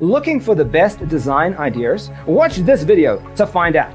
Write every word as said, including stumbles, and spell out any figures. Looking for the best design ideas? Watch this video to find out.